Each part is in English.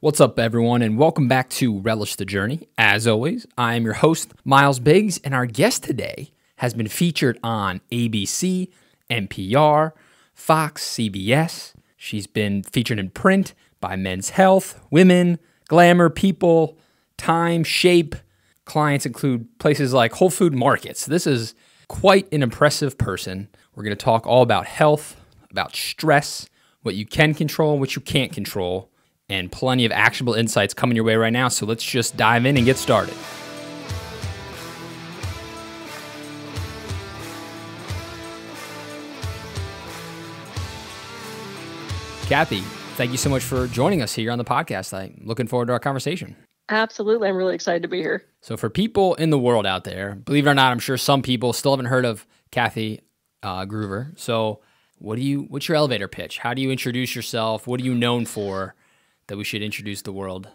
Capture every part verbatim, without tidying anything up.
What's up, everyone, and welcome back to Relish the Journey. As always, I am your host, Myles Biggs, and our guest today has been featured on A B C, N P R, Fox, C B S. She's been featured in print by Men's Health, Women, Glamour, People, Time, Shape. Clients include places like Whole Food Markets. This is quite an impressive person. We're going to talk all about health, about stress, what you can control, what you can't control, and plenty of actionable insights coming your way right now, so let's just dive in and get started. Kathy, thank you so much for joining us here on the podcast. I'm looking forward to our conversation. Absolutely. I'm really excited to be here. So for people in the world out there, believe it or not, I'm sure some people still haven't heard of Kathy uh, Gruver. So what do you, what's your elevator pitch? How do you introduce yourself? What are you known for that we should introduce the world?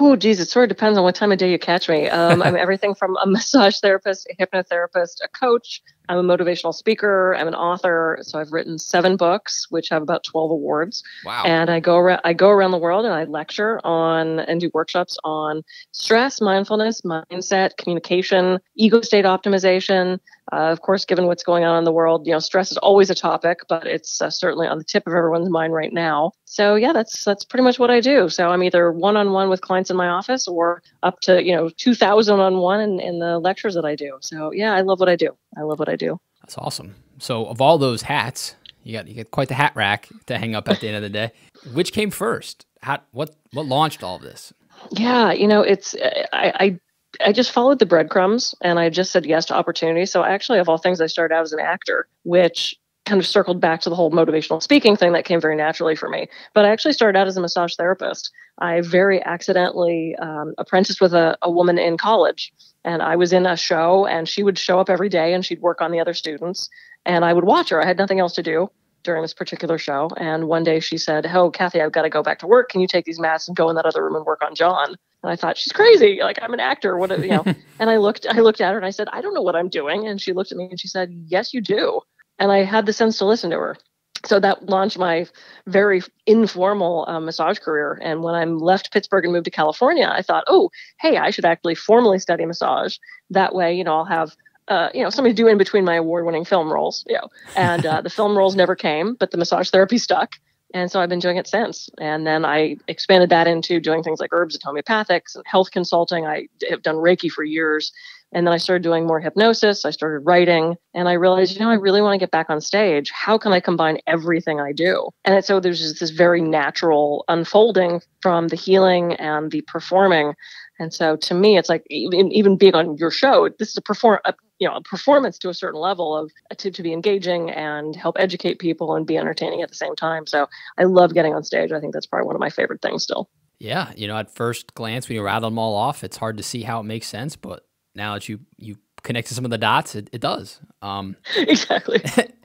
Oh, geez, it sort of depends on what time of day you catch me. Um, I'm everything from a massage therapist, a hypnotherapist, a coach. I'm a motivational speaker. I'm an author. So I've written seven books, which have about twelve awards. Wow. And I go around, I go around the world and I lecture on and do workshops on stress, mindfulness, mindset, communication, ego state optimization. Uh, of course, given what's going on in the world, you know, stress is always a topic, but it's uh, certainly on the tip of everyone's mind right now. So yeah, that's that's pretty much what I do. So I'm either one-on-one with clients in my office or up to, you know, two thousand on one in, in the lectures that I do. So yeah, I love what I do. I love what I do. That's awesome. So of all those hats, you got you get quite the hat rack to hang up at the end of the day. Which came first? How, what what launched all of this? Yeah, you know, it's I. I I just followed the breadcrumbs and I just said yes to opportunity. So actually, of all things, I started out as an actor, which kind of circled back to the whole motivational speaking thing that came very naturally for me. But I actually started out as a massage therapist. I very accidentally um, apprenticed with a, a woman in college, and I was in a show and she would show up every day and she'd work on the other students and I would watch her. I had nothing else to do during this particular show. And one day she said, "Oh, Kathy, I've got to go back to work. Can you take these mats and go in that other room and work on John?" And I thought, she's crazy. Like, I'm an actor. What, you know? And I looked, I looked at her and I said, "I don't know what I'm doing." And she looked at me and she said, "Yes, you do." And I had the sense to listen to her. So that launched my very informal um, massage career. And when I left Pittsburgh and moved to California, I thought, oh, hey, I should actually formally study massage. That way, you know, I'll have Uh, you know, something to do in between my award-winning film roles, you know, and uh, the film roles never came, but the massage therapy stuck. And so I've been doing it since. And then I expanded that into doing things like herbs and homeopathics and health consulting. I have done Reiki for years. And then I started doing more hypnosis. I started writing and I realized, you know, I really want to get back on stage. How can I combine everything I do? And so there's just this very natural unfolding from the healing and the performing. And so to me, it's like even, even being on your show, this is a perform, a, you know, a performance to a certain level of to, to be engaging and help educate people and be entertaining at the same time. So I love getting on stage. I think that's probably one of my favorite things still. Yeah. You know, at first glance, when you rattle them all off, it's hard to see how it makes sense, but now that you, you connect to some of the dots, it, it does. Um, exactly.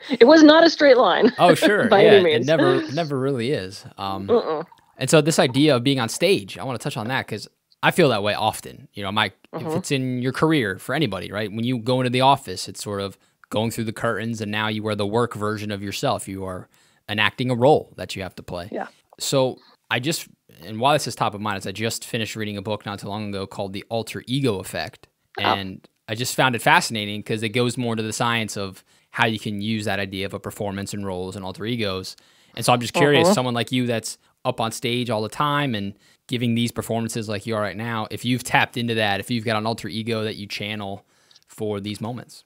It was not a straight line. Oh, sure. By yeah, any means. It never, never really is. Um, uh-uh. And so this idea of being on stage, I want to touch on that because I feel that way often. You know, my, mm-hmm. if it's in your career for anybody, right? When you go into the office, it's sort of going through the curtains and now you are the work version of yourself. You are enacting a role that you have to play. Yeah. So I just, and while this is top of mind, is I just finished reading a book not too long ago called The Alter Ego Effect. And oh. I just found it fascinating because it goes more into the science of how you can use that idea of a performance and roles and alter egos. And so I'm just curious, uh-huh. someone like you that's up on stage all the time and giving these performances like you are right now, if you've tapped into that, if you've got an alter ego that you channel for these moments.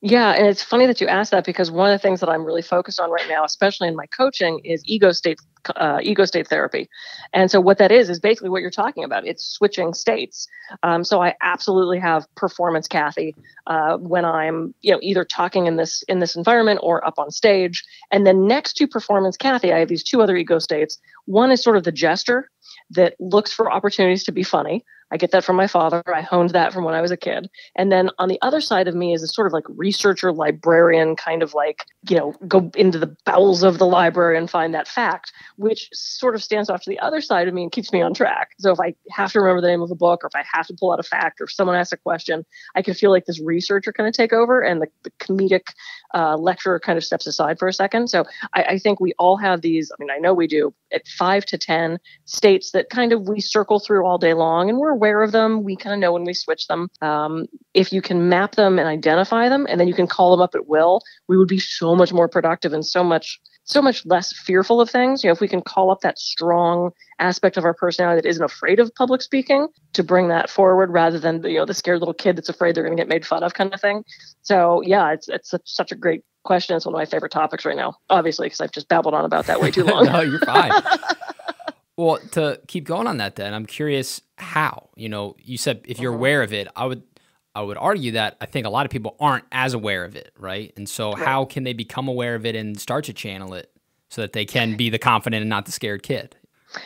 Yeah. And it's funny that you asked that because one of the things that I'm really focused on right now, especially in my coaching, is ego state, uh, ego state therapy. And so what that is, is basically what you're talking about. It's switching states. Um, so I absolutely have performance Kathy, uh, when I'm, you know, either talking in this, in this environment or up on stage. And then next to performance Kathy, I have these two other ego states. One is sort of the jester that looks for opportunities to be funny. I get that from my father. I honed that from when I was a kid. And then on the other side of me is this sort of like researcher, librarian, kind of like, you know, go into the bowels of the library and find that fact, which sort of stands off to the other side of me and keeps me on track. So if I have to remember the name of a book, or if I have to pull out a fact, or if someone asks a question, I can feel like this researcher kind of take over, and the, the comedic uh, lecturer kind of steps aside for a second. So I, I think we all have these, I mean, I know we do, at five to ten states that kind of we circle through all day long, and we're aware of them. We kind of know when we switch them. Um, if you can map them and identify them, and then you can call them up at will, we would be so much more productive and so much, so much less fearful of things. You know, if we can call up that strong aspect of our personality that isn't afraid of public speaking, to bring that forward rather than, you know, the scared little kid that's afraid they're going to get made fun of kind of thing. So yeah, it's it's such a great question. It's one of my favorite topics right now, obviously, because I've just babbled on about that way too long. No, you're fine. Well, to keep going on that then, I'm curious how, you know, you said if you're mm-hmm. aware of it, I would, I would argue that I think a lot of people aren't as aware of it, right? And so right. how can they become aware of it and start to channel it so that they can be the confident and not the scared kid?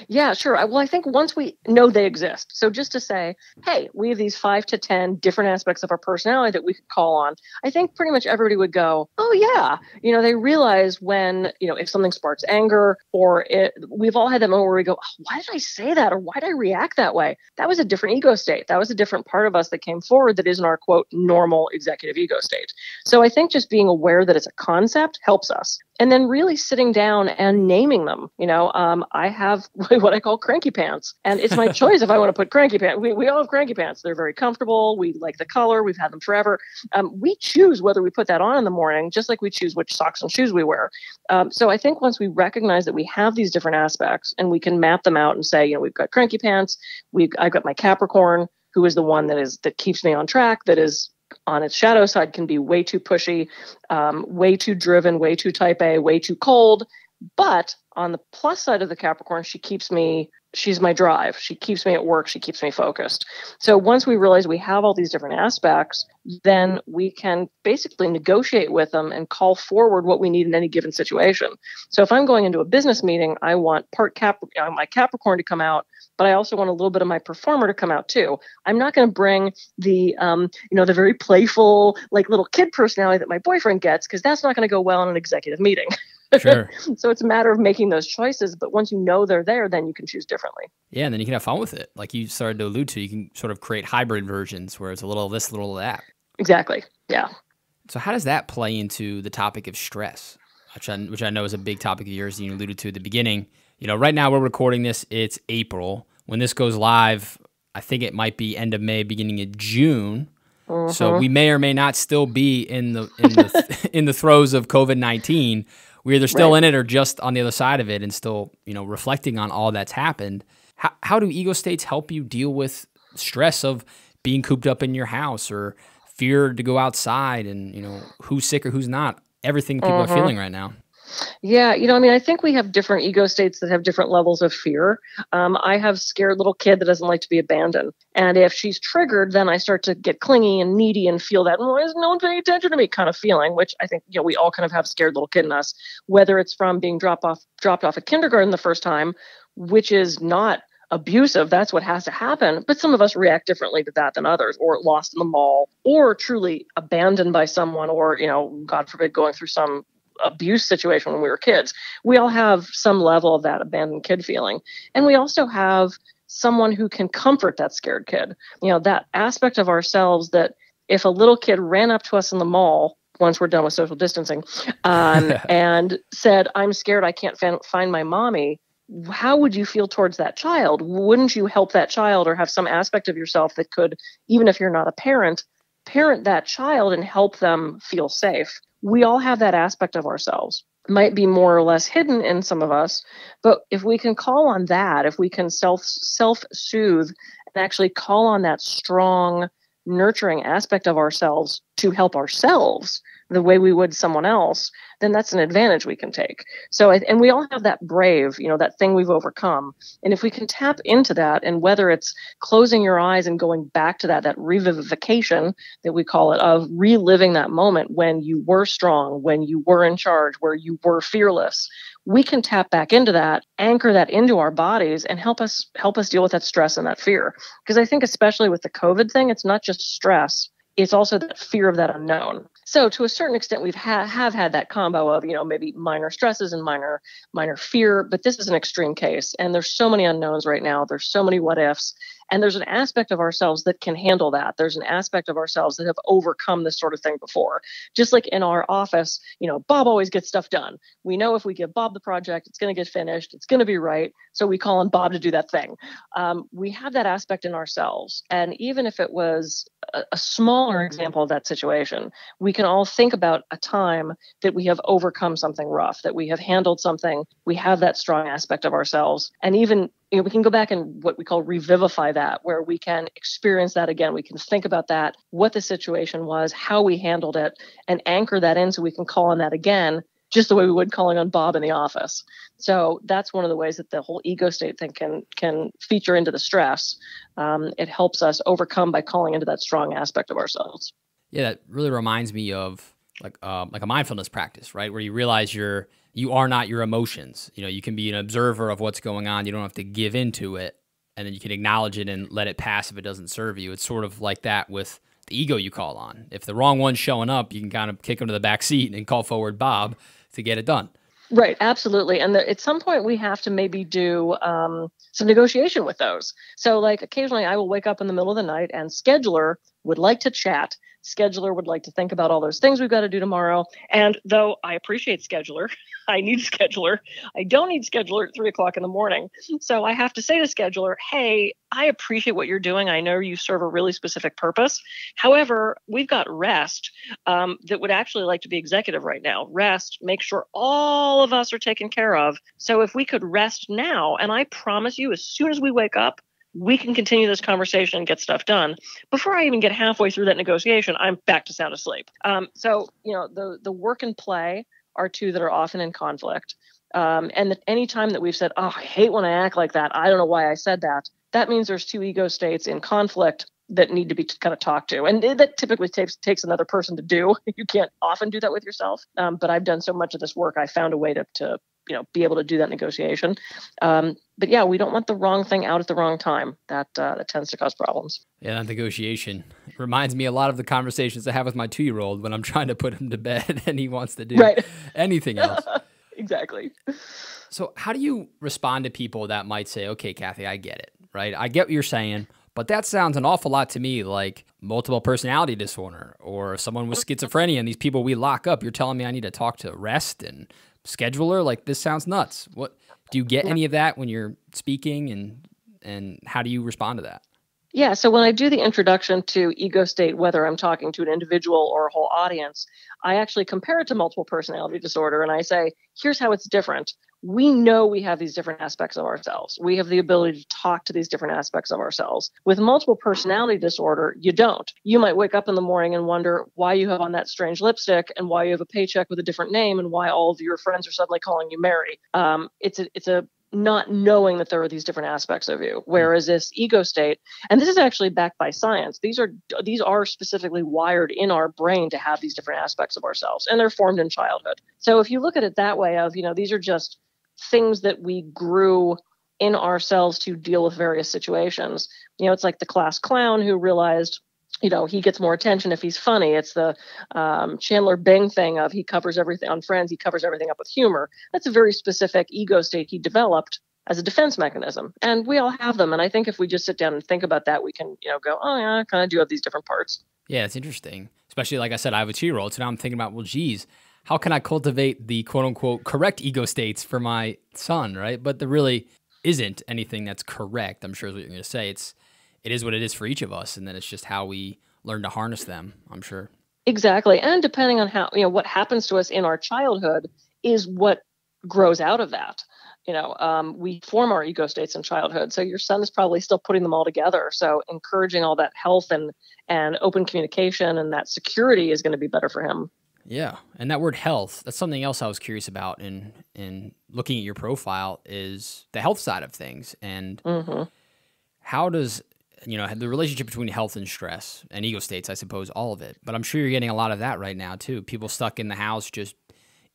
Yeah, sure. Well, I think once we know they exist, so just to say, hey, we have these five to ten different aspects of our personality that we could call on, I think pretty much everybody would go, oh yeah, you know, they realize when, you know, if something sparks anger, or it, we've all had that moment where we go, oh, why did I say that? Or why did I react that way? That was a different ego state. That was a different part of us that came forward that isn't our quote, normal executive ego state. So I think just being aware that it's a concept helps us. And then really sitting down and naming them. You know, um, I have what I call cranky pants. And it's my choice if I want to put cranky pants. We, we all have cranky pants. They're very comfortable. We like the color. We've had them forever. Um, we choose whether we put that on in the morning, just like we choose which socks and shoes we wear. Um, so I think once we recognize that we have these different aspects and we can map them out and say, you know, we've got cranky pants. We've, I've got my Capricorn, who is the one that is that keeps me on track, that is on its shadow side, can be way too pushy, um, way too driven, way too type A, way too cold. But on the plus side of the Capricorn, she keeps me, she's my drive. She keeps me at work. She keeps me focused. So once we realize we have all these different aspects, then we can basically negotiate with them and call forward what we need in any given situation. So if I'm going into a business meeting, I want part Cap, my Capricorn to come out, but I also want a little bit of my performer to come out too. I'm not going to bring the, um, you know, the very playful, like little kid personality that my boyfriend gets, because that's not going to go well in an executive meeting. Sure. So it's a matter of making those choices. But once you know they're there, then you can choose differently. Yeah. And then you can have fun with it. Like you started to allude to, you can sort of create hybrid versions where it's a little of this, little of that. Exactly. Yeah. So how does that play into the topic of stress, which I, which I know is a big topic of yours and you alluded to at the beginning? You know, right now we're recording this. It's April. When this goes live, I think it might be end of May, beginning of June. Mm-hmm. So we may or may not still be in the in the, in the throes of COVID nineteen. We're either still right. in it or just on the other side of it and still, you know, reflecting on all that's happened. How, how do ego states help you deal with stress of being cooped up in your house or fear to go outside and, you know, who's sick or who's not? Everything people mm-hmm. are feeling right now. Yeah. You know, I mean, I think we have different ego states that have different levels of fear. Um, I have scared little kid that doesn't like to be abandoned. And if she's triggered, then I start to get clingy and needy and feel that, well, is no one paying attention to me kind of feeling, which I think, you know, we all kind of have scared little kid in us, whether it's from being dropped off, dropped off at kindergarten the first time, which is not abusive. That's what has to happen. But some of us react differently to that than others, or lost in the mall, or truly abandoned by someone, or, you know, God forbid, going through some abuse situation when we were kids. We all have some level of that abandoned kid feeling. And we also have someone who can comfort that scared kid. You know, that aspect of ourselves that if a little kid ran up to us in the mall, once we're done with social distancing, um, and said, I'm scared, I can't find my mommy, how would you feel towards that child? Wouldn't you help that child or have some aspect of yourself that could, even if you're not a parent, parent that child and help them feel safe? We all have that aspect of ourselves. It might be more or less hidden in some of us, but if we can call on that, if we can self self-soothe and actually call on that strong, nurturing aspect of ourselves to help ourselves the way we would someone else, then that's an advantage we can take. So, and we all have that brave, you know, that thing we've overcome. And if we can tap into that, and whether it's closing your eyes and going back to that, that revivification that we call it, of reliving that moment when you were strong, when you were in charge, where you were fearless, we can tap back into that, anchor that into our bodies, and help us, help us deal with that stress and that fear. Because I think especially with the COVID thing, it's not just stress, it's also that fear of that unknown. So to a certain extent, we've ha- have had that combo of, you know, maybe minor stresses and minor minor fear, but this is an extreme case. And there's so many unknowns right now. There's so many what ifs. And there's an aspect of ourselves that can handle that. There's an aspect of ourselves that have overcome this sort of thing before. Just like in our office, you know, Bob always gets stuff done. We know if we give Bob the project, it's going to get finished. It's going to be right. So we call on Bob to do that thing. Um, we have that aspect in ourselves. And even if it was a, a smaller example of that situation, we can all think about a time that we have overcome something rough, that we have handled something. We have that strong aspect of ourselves. And even, you know, we can go back and what we call revivify that, where we can experience that again. We can think about that, what the situation was, how we handled it, and anchor that in so we can call on that again, just the way we would calling on Bob in the office. So that's one of the ways that the whole ego state thing can can feature into the stress. Um, it helps us overcome by calling into that strong aspect of ourselves. Yeah, that really reminds me of like uh, like a mindfulness practice, right? Where you realize you're you are not your emotions. You know, you can be an observer of what's going on. You don't have to give into it, and then you can acknowledge it and let it pass if it doesn't serve you. It's sort of like that with the ego you call on. If the wrong one's showing up, you can kind of kick them to the back seat and call forward Bob to get it done. Right, absolutely. And the, at some point we have to maybe do um, some negotiation with those. So like occasionally I will wake up in the middle of the night and scheduler would like to chat. Scheduler would like to think about all those things we've got to do tomorrow. And though I appreciate scheduler, I need scheduler. I don't need scheduler at three o'clock in the morning. So I have to say to scheduler, hey, I appreciate what you're doing. I know you serve a really specific purpose. However, we've got rest um, that would actually like to be executive right now. Rest, make sure all of us are taken care of. So if we could rest now, and I promise you, as soon as we wake up, we can continue this conversation and get stuff done. Before I even get halfway through that negotiation, I'm back to sound asleep. Um, so, you know, the the work and play are two that are often in conflict. Um, and that any time that we've said, oh, I hate when I act like that, I don't know why I said that, that means there's two ego states in conflict that need to be kind of talked to. And that typically takes takes another person to do. You can't often do that with yourself. Um, but I've done so much of this work, I found a way to to you know, be able to do that negotiation. Um, but yeah, we don't want the wrong thing out at the wrong time. That uh, that tends to cause problems. Yeah, that negotiation reminds me a lot of the conversations I have with my two-year-old when I'm trying to put him to bed and he wants to do right. anything else. Exactly. So how do you respond to people that might say, okay, Kathy, I get it, right? I get what you're saying, but that sounds an awful lot to me like multiple personality disorder or someone with schizophrenia and these people we lock up. You're telling me I need to talk to rest and scheduler, like this sounds nuts. What do you get any of that when you're speaking, and and how do you respond to that? Yeah, so when I do the introduction to ego state, whether I'm talking to an individual or a whole audience, I actually compare it to multiple personality disorder and I say, here's how it's different. We know we have these different aspects of ourselves. We have the ability to talk to these different aspects of ourselves. With multiple personality disorder, you don't. You might wake up in the morning and wonder why you have on that strange lipstick and why you have a paycheck with a different name and why all of your friends are suddenly calling you Mary. Um, it's a, it's a not knowing that there are these different aspects of you. Whereas this ego state, and this is actually backed by science, these are these are specifically wired in our brain to have these different aspects of ourselves, and they're formed in childhood. So if you look at it that way of, you know, these are just things that we grew in ourselves to deal with various situations. You know, it's like the class clown who realized, you know, he gets more attention if he's funny. It's the um, Chandler Bing thing of he covers everything on Friends. He covers everything up with humor. That's a very specific ego state he developed as a defense mechanism. And we all have them. And I think if we just sit down and think about that, we can, you know, go, oh, yeah, I kind of do have these different parts. Yeah, it's interesting. Especially, like I said, I have a two-year-old. So now I'm thinking about, well, geez, how can I cultivate the quote-unquote correct ego states for my son, right? But there really isn't anything that's correct, I'm sure is what you're going to say. It's, it is what it is for each of us, and then it's just how we learn to harness them, I'm sure. Exactly, and depending on how, you know, what happens to us in our childhood is what grows out of that. You know, um, we form our ego states in childhood. So your son is probably still putting them all together. So encouraging all that health and, and open communication and that security is going to be better for him. Yeah. And that word health, that's something else I was curious about in, in looking at your profile, is the health side of things. And mm-hmm. how does, you know, the relationship between health and stress and ego states, I suppose, all of it. But I'm sure you're getting a lot of that right now too. People stuck in the house just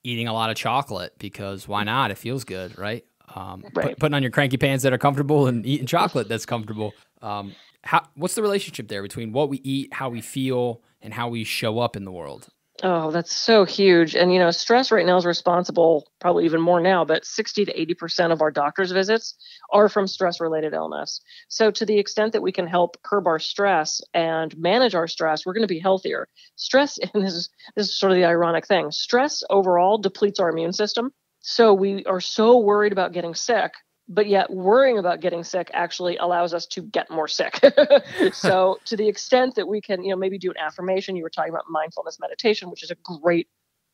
eating a lot of chocolate because why not? It feels good, right? Um, right. Put, putting on your cranky pants that are comfortable and eating chocolate that's comfortable. Um, how, what's the relationship there between what we eat, how we feel, and how we show up in the world? Oh, that's so huge. And, you know, stress right now is responsible, probably even more now, but sixty to eighty percent of our doctor's visits are from stress-related illness. So to the extent that we can help curb our stress and manage our stress, we're going to be healthier. Stress, and this is, this is sort of the ironic thing, stress overall depletes our immune system. So we are so worried about getting sick, but yet worrying about getting sick actually allows us to get more sick. So to the extent that we can, you know, maybe do an affirmation, you were talking about mindfulness meditation, which is a great,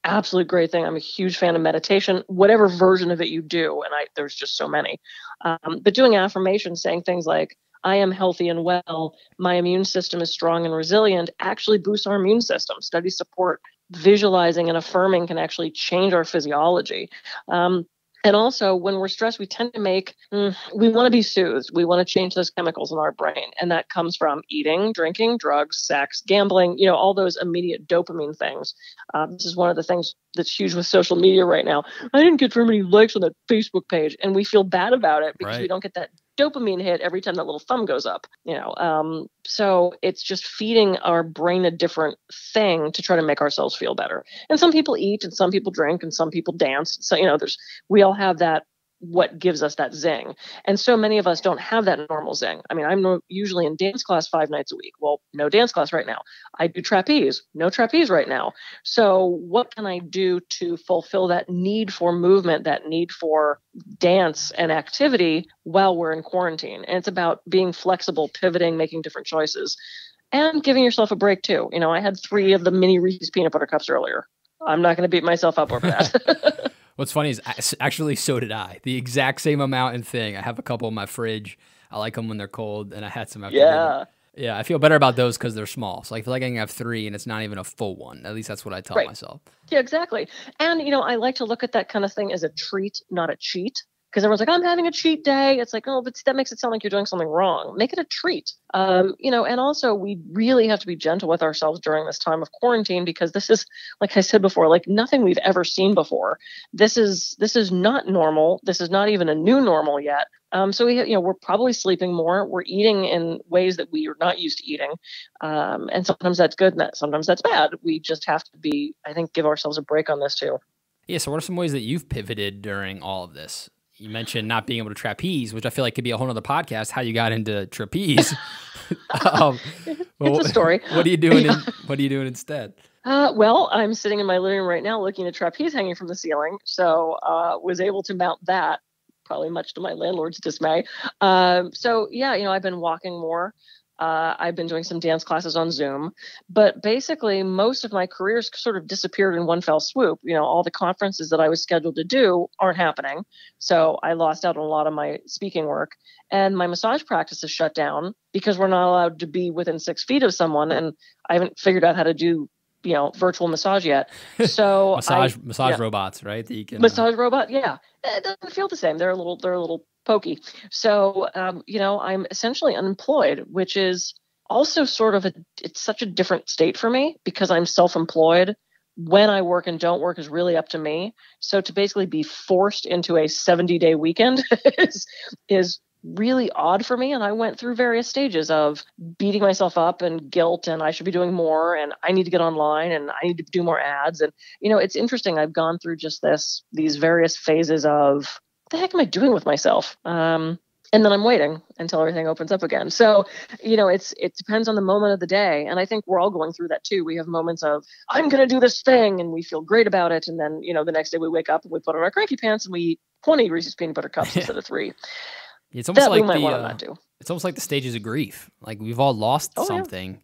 absolute great thing. I'm a huge fan of meditation, whatever version of it you do. And I, there's just so many, um, but doing affirmations, saying things like, I am healthy and well, my immune system is strong and resilient, actually boosts our immune system. Studies support visualizing and affirming can actually change our physiology. Um, And also, when we're stressed, we tend to make, mm, we want to be soothed. We want to change those chemicals in our brain. And that comes from eating, drinking, drugs, sex, gambling, you know, all those immediate dopamine things. Uh, this is one of the things that's huge with social media right now. I didn't get very many likes on that Facebook page. And we feel bad about it because right. we don't get that dopamine hit every time that little thumb goes up, you know. Um, so it's just feeding our brain a different thing to try to make ourselves feel better. And some people eat and some people drink and some people dance. So, you know, there's, we all have that, what gives us that zing. And so many of us don't have that normal zing. I mean, I'm no, usually in dance class five nights a week. Well, no dance class right now. I do trapeze, no trapeze right now. So what can I do to fulfill that need for movement, that need for dance and activity while we're in quarantine? And it's about being flexible, pivoting, making different choices, and giving yourself a break too. You know, I had three of the mini Reese's peanut butter cups earlier. I'm not going to beat myself up over that. What's funny is actually so did I. The exact same amount and thing. I have a couple in my fridge. I like them when they're cold, and I had some after dinner. Yeah, I feel better about those because they're small. So I feel like I can have three, and it's not even a full one. At least that's what I tell right. myself. Yeah, exactly. And, you know, I like to look at that kind of thing as a treat, not a cheat. Because everyone's like, I'm having a cheat day. It's like, oh, but that makes it sound like you're doing something wrong. Make it a treat. Um, you know, and also we really have to be gentle with ourselves during this time of quarantine, because this is, like I said before, like nothing we've ever seen before. This is, this is not normal. This is not even a new normal yet. Um, so we, you know, we're probably sleeping more. We're eating in ways that we are not used to eating. Um, and sometimes that's good. And sometimes that's bad. We just have to be, I think, give ourselves a break on this too. Yeah. So what are some ways that you've pivoted during all of this? You mentioned not being able to trapeze, which I feel like could be a whole other podcast, how you got into trapeze. um, it's well, a story. What are you doing? Yeah. In, what are you doing instead? Uh, well, I'm sitting in my living room right now looking at trapeze hanging from the ceiling. So uh, was able to mount that, probably much to my landlord's dismay. Um, so yeah, you know, I've been walking more. Uh, I've been doing some dance classes on Zoom, but basically most of my careers sort of disappeared in one fell swoop. You know, all the conferences that I was scheduled to do aren't happening. So I lost out on a lot of my speaking work, and my massage practice is shut down because we're not allowed to be within six feet of someone. And I haven't figured out how to do, you know, virtual massage yet. So massage, I, massage yeah. robots, right? That you can, massage uh... robot. Yeah. It doesn't feel the same. They're a little, they're a little pokey. So, um, you know, I'm essentially unemployed, which is also sort of a, it's such a different state for me because I'm self-employed. When I work and don't work is really up to me. So to basically be forced into a seventy day weekend is, is really odd for me. And I went through various stages of beating myself up and guilt, and I should be doing more, and I need to get online, and I need to do more ads. And, you know, it's interesting. I've gone through just this, these various phases of, the heck am I doing with myself? Um, and then I'm waiting until everything opens up again. So, you know, it's, it depends on the moment of the day. And I think we're all going through that too. We have moments of, I'm going to do this thing, and we feel great about it. And then, you know, the next day we wake up and we put on our cranky pants and we eat twenty Reese's peanut butter cups instead of three. It's almost that like we might the, want to uh, not do. It's almost like the stages of grief. Like we've all lost oh, something yeah.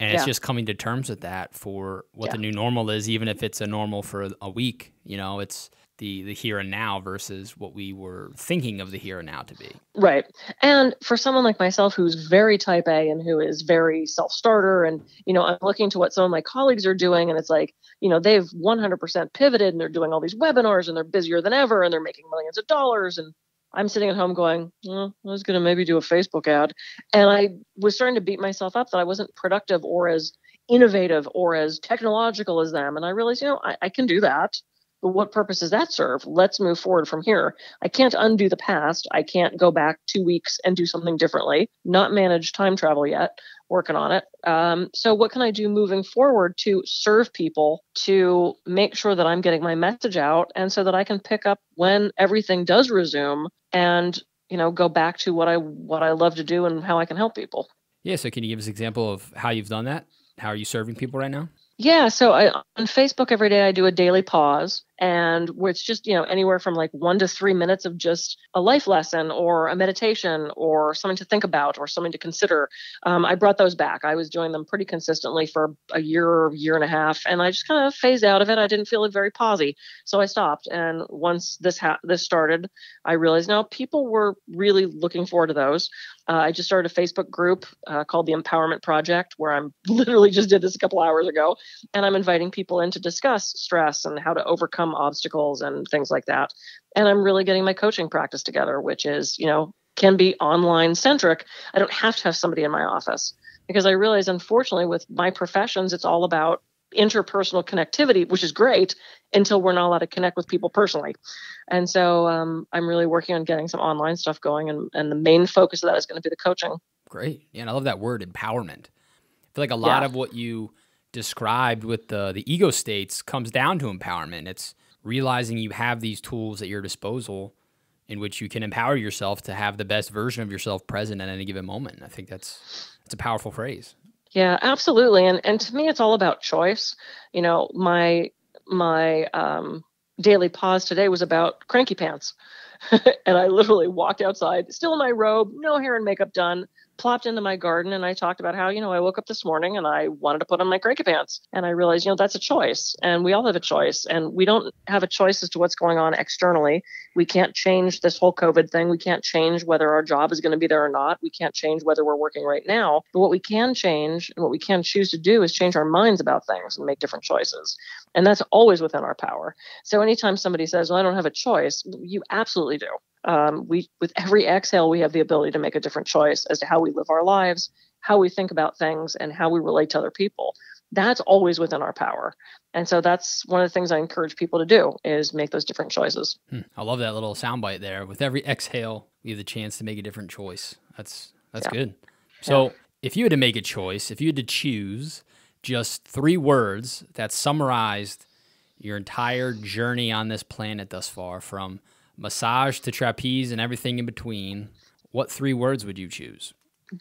and yeah. it's just coming to terms with that for what yeah. the new normal is, even if it's a normal for a week, you know, it's, the, the here and now versus what we were thinking of the here and now to be. Right. And for someone like myself, who's very type A and who is very self-starter, and, you know, I'm looking to what some of my colleagues are doing, and it's like, you know, they've one hundred percent pivoted and they're doing all these webinars and they're busier than ever and they're making millions of dollars. And I'm sitting at home going, oh, I was going to maybe do a Facebook ad. And I was starting to beat myself up that I wasn't productive or as innovative or as technological as them. And I realized, you know, I, I can do that. But what purpose does that serve? Let's move forward from here. I can't undo the past. I can't go back two weeks and do something differently, not manage time travel yet, working on it. Um, so what can I do moving forward to serve people, to make sure that I'm getting my message out, and so that I can pick up when everything does resume and, you know, go back to what I what I love to do and how I can help people. Yeah. So can you give us an example of how you've done that? How are you serving people right now? Yeah. So I, on Facebook every day, I do a daily pause, and where it's just, you know, anywhere from like one to three minutes of just a life lesson or a meditation or something to think about or something to consider. Um, I brought those back. I was doing them pretty consistently for a year, year and a half, and I just kind of phased out of it. I didn't feel it very pausy. So I stopped. And once this, ha this started, I realized now people were really looking forward to those. Uh, I just started a Facebook group uh, called the Empowerment Project, where I'm literally just did this a couple hours ago. And I'm inviting people in to discuss stress and how to overcome obstacles and things like that. And I'm really getting my coaching practice together, which is, you know, can be online centric. I don't have to have somebody in my office, because I realize, unfortunately, with my professions, it's all about interpersonal connectivity, which is great until we're not allowed to connect with people personally. And so um, I'm really working on getting some online stuff going. And, and the main focus of that is going to be the coaching. Great. Yeah, and I love that word, empowerment. I feel like a lot yeah. of what you described with the, the ego states comes down to empowerment. It's realizing you have these tools at your disposal in which you can empower yourself to have the best version of yourself present at any given moment. I think that's, that's a powerful phrase. Yeah, absolutely. And, and to me, it's all about choice. You know, my, my, um, daily pause today was about cranky pants. And I literally walked outside, still in my robe, no hair and makeup done, plopped into my garden. And I talked about how, you know, I woke up this morning and I wanted to put on my cranky pants. And I realized, you know, that's a choice. And we all have a choice. And we don't have a choice as to what's going on externally. We can't change this whole COVID thing. We can't change whether our job is going to be there or not. We can't change whether we're working right now. But what we can change and what we can choose to do is change our minds about things and make different choices. And that's always within our power. So anytime somebody says, well, I don't have a choice, you absolutely do. Um, we, with every exhale, we have the ability to make a different choice as to how we live our lives, how we think about things, and how we relate to other people. That's always within our power. And so that's one of the things I encourage people to do, is make those different choices. Hmm. I love that little soundbite there. With every exhale, we have the chance to make a different choice. That's, that's yeah. good. So yeah. if you had to make a choice, if you had to choose just three words that summarized your entire journey on this planet thus far, from massage to trapeze and everything in between, what three words would you choose?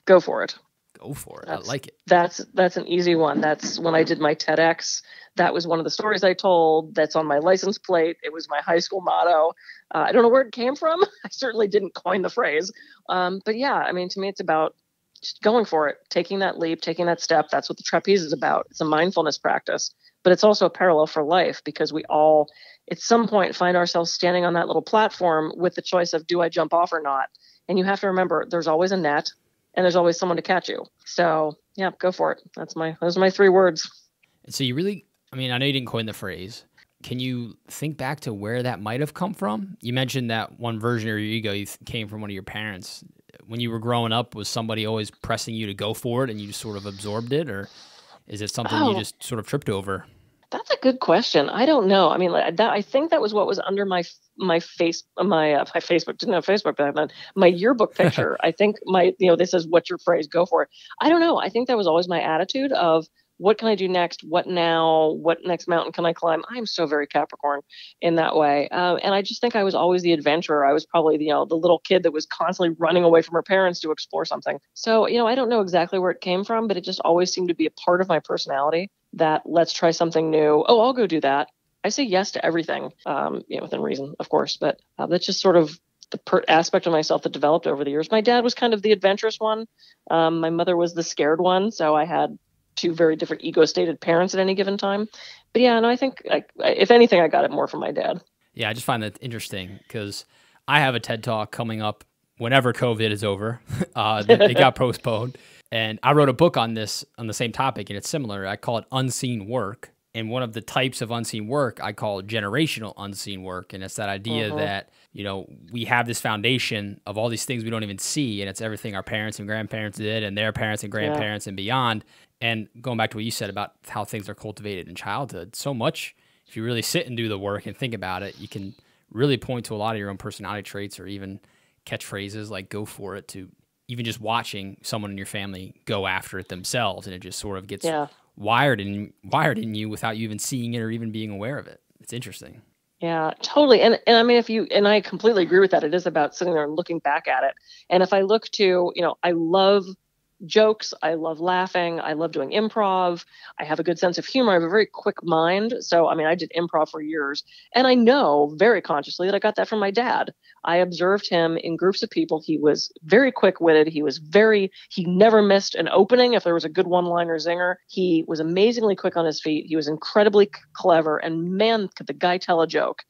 Go for it. Go for it. That's, I like it. That's, that's an easy one. That's when I did my TEDx. That was one of the stories I told. That's on my license plate. It was my high school motto. Uh, I don't know where it came from. I certainly didn't coin the phrase. Um, but yeah, I mean, to me, it's about just going for it, taking that leap, taking that step. That's what the trapeze is about. It's a mindfulness practice. But it's also a parallel for life, because we all at some point find ourselves standing on that little platform with the choice of, do I jump off or not? And you have to remember, there's always a net and there's always someone to catch you. So yeah, go for it. That's my, those are my three words. And so you really, I mean, I know you didn't coin the phrase. Can you think back to where that might've come from? You mentioned that one version of your ego you came from one of your parents. When you were growing up, was somebody always pressing you to go for it and you just sort of absorbed it, or is it something oh, you just sort of tripped over? That's a good question. I don't know. I mean, that, I think that was what was under my my face my uh, my Facebook didn't have Facebook back then. My yearbook picture. I think my you know this is what's your phrase? Go for it. I don't know. I think that was always my attitude of, what can I do next? What now? What next mountain can I climb? I'm so very Capricorn in that way. Um, and I just think I was always the adventurer. I was probably the, you know, the little kid that was constantly running away from her parents to explore something. So, you know, I don't know exactly where it came from, but it just always seemed to be a part of my personality, that let's try something new. Oh, I'll go do that. I say yes to everything, um, you know, within reason, of course. But uh, that's just sort of the per aspect of myself that developed over the years. My dad was kind of the adventurous one. Um, my mother was the scared one. So I had two very different ego-stated parents at any given time. But yeah, no, I think I, if anything, I got it more from my dad. Yeah, I just find that interesting because I have a TED Talk coming up whenever COVID is over. Uh, it got postponed. And I wrote a book on this, on the same topic, and it's similar. I call it unseen work. And one of the types of unseen work I call generational unseen work. And it's that idea uh-huh. that, you know, we have this foundation of all these things we don't even see. And it's everything our parents and grandparents did and their parents and grandparents yeah. and beyond. And going back to what you said about how things are cultivated in childhood, so much, if you really sit and do the work and think about it, you can really point to a lot of your own personality traits or even catchphrases like go for it, to even just watching someone in your family go after it themselves. And it just sort of gets yeah. wired in, wired in you without you even seeing it or even being aware of it. It's interesting. Yeah, totally. And and I mean, if you, and I completely agree with that. It is about sitting there and looking back at it. And if I look to, you know, I love jokes, I love laughing, I love doing improv, I have a good sense of humor, I have a very quick mind. So, I mean, I did improv for years, and I know very consciously that I got that from my dad. I observed him in groups of people. He was very quick-witted. He was very, he never missed an opening if there was a good one-liner zinger. He was amazingly quick on his feet. He was incredibly clever, and man, could the guy tell a joke.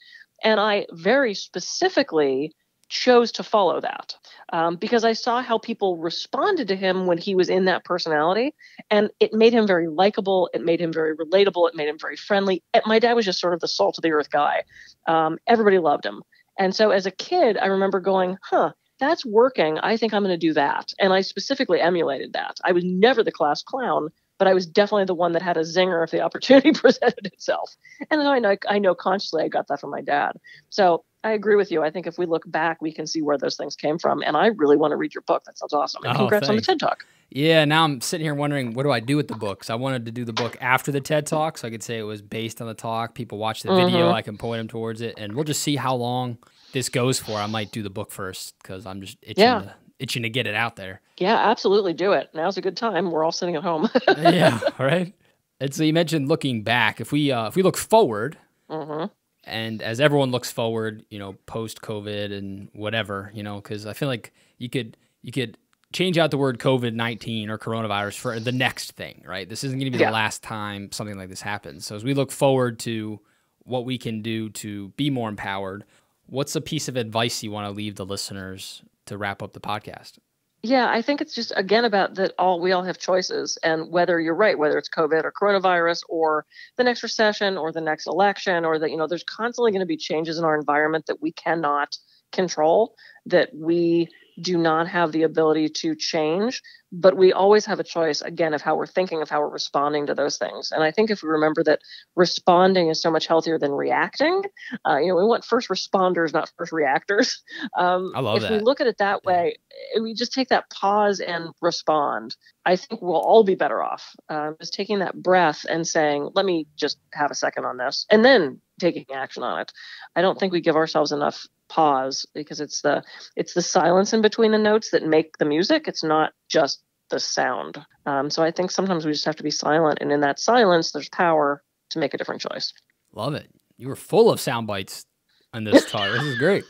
And I very specifically chose to follow that um, because I saw how people responded to him when he was in that personality, and it made him very likable. It made him very relatable. It made him very friendly. It, my dad was just sort of the salt of the earth guy. Um, everybody loved him. And so as a kid, I remember going, huh, that's working. I think I'm going to do that. And I specifically emulated that. I was never the class clown, but I was definitely the one that had a zinger if the opportunity presented itself. And I know, I know consciously I got that from my dad. So I agree with you. I think if we look back, we can see where those things came from. And I really want to read your book. That sounds awesome. And oh, congrats thanks. on the TED Talk. Yeah, now I'm sitting here wondering, what do I do with the book? So I wanted to do the book after the TED Talk, so I could say it was based on the talk. People watch the mm-hmm. video. I can point them towards it. And we'll just see how long this goes for. I might do the book first because I'm just itching yeah. to itching to get it out there. Yeah, absolutely. Do it. Now's a good time. We're all sitting at home. Yeah, right? And so you mentioned looking back. If we, uh, if we look forward, mm-hmm. and as everyone looks forward, you know, post-COVID and whatever, you know, because I feel like you could you could change out the word COVID nineteen or coronavirus for the next thing, right? This isn't going to be yeah. the last time something like this happens. So as we look forward to what we can do to be more empowered, what's a piece of advice you want to leave the listeners to wrap up the podcast? Yeah, I think it's just, again, about that all we all have choices, and whether you're right, whether it's COVID or coronavirus or the next recession or the next election, or that, you know, there's constantly going to be changes in our environment that we cannot control, that we do not have the ability to change, but we always have a choice, again, of how we're thinking, of how we're responding to those things. And I think if we remember that responding is so much healthier than reacting, uh, you know, we want first responders, not first reactors. Um, I love if that. If we look at it that way, we just take that pause and respond, I think we'll all be better off. Um, just taking that breath and saying, let me just have a second on this, and then taking action on it. I don't think we give ourselves enough pause, because it's the it's the silence in between the notes that make the music. It's not just the sound. Um, so I think sometimes we just have to be silent, and in that silence, there's power to make a different choice. Love it. You were full of sound bites on this talk. This is great.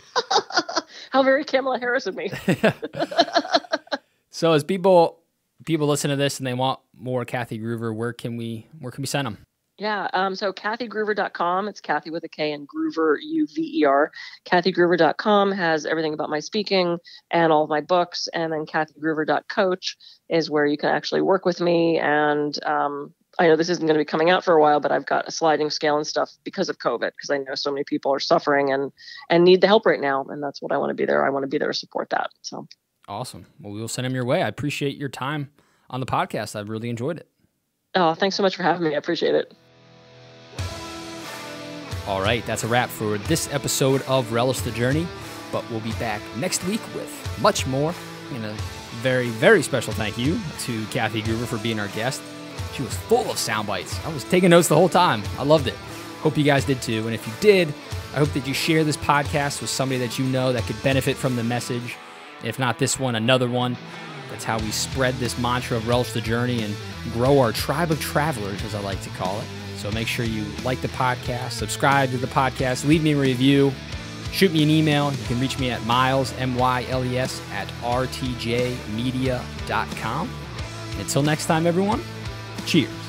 How very Kamala Harris of me. So as people people listen to this and they want more Kathy Gruver, where can we where can we send them? Yeah, um, so kathy gruver dot com. It's Kathy with a K and Gruver, U V E R. kathy gruver dot com has everything about my speaking and all of my books. And then kathy gruver dot coach is where you can actually work with me. And um, I know this isn't going to be coming out for a while, but I've got a sliding scale and stuff because of COVID, because I know so many people are suffering and, and need the help right now. And that's what I want to be there. I want to be there to support that. So awesome. Well, we'll send them your way. I appreciate your time on the podcast. I've really enjoyed it. Oh, thanks so much for having me. I appreciate it. All right, that's a wrap for this episode of Relish the Journey, but we'll be back next week with much more, and a very, very special thank you to Kathy Gruver for being our guest. She was full of sound bites. I was taking notes the whole time. I loved it. Hope you guys did too, and if you did, I hope that you share this podcast with somebody that you know that could benefit from the message. If not this one, another one. That's how we spread this mantra of Relish the Journey and grow our tribe of travelers, as I like to call it. So make sure you like the podcast, subscribe to the podcast, leave me a review, shoot me an email. You can reach me at Myles, M Y L E S, at r t j media dot com. Until next time, everyone, cheers.